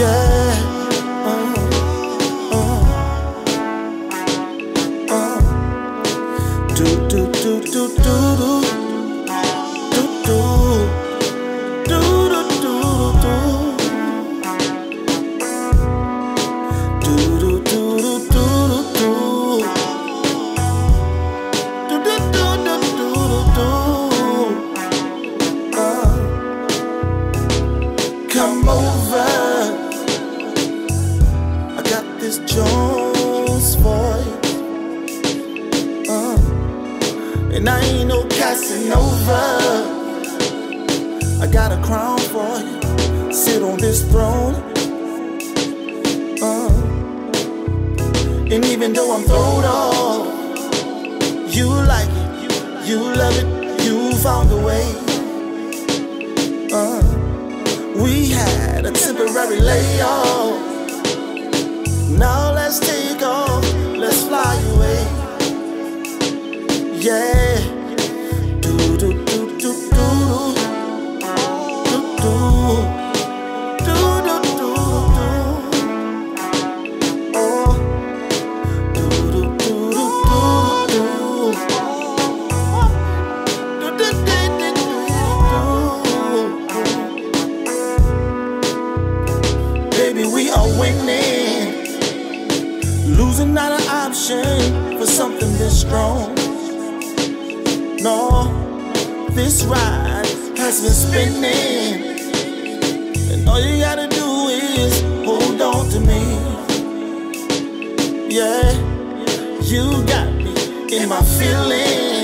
yeah. Do do do do do do do do do do do do do do do. Come over, I got this Jones voice, and I ain't no Casanova. I got a crown for you, sit on this throne, and even though I'm throwed off, you like it, you love it, you found a way. We had a temporary layoff. Now let's take off, let's fly away. Yeah. Do do do do do do do do do do. Oh. Do do do do do do do do. We are winning, losing not an option for something this strong. No, this ride has been spinning, and all you gotta do is hold on to me. Yeah, you got me in my feelings.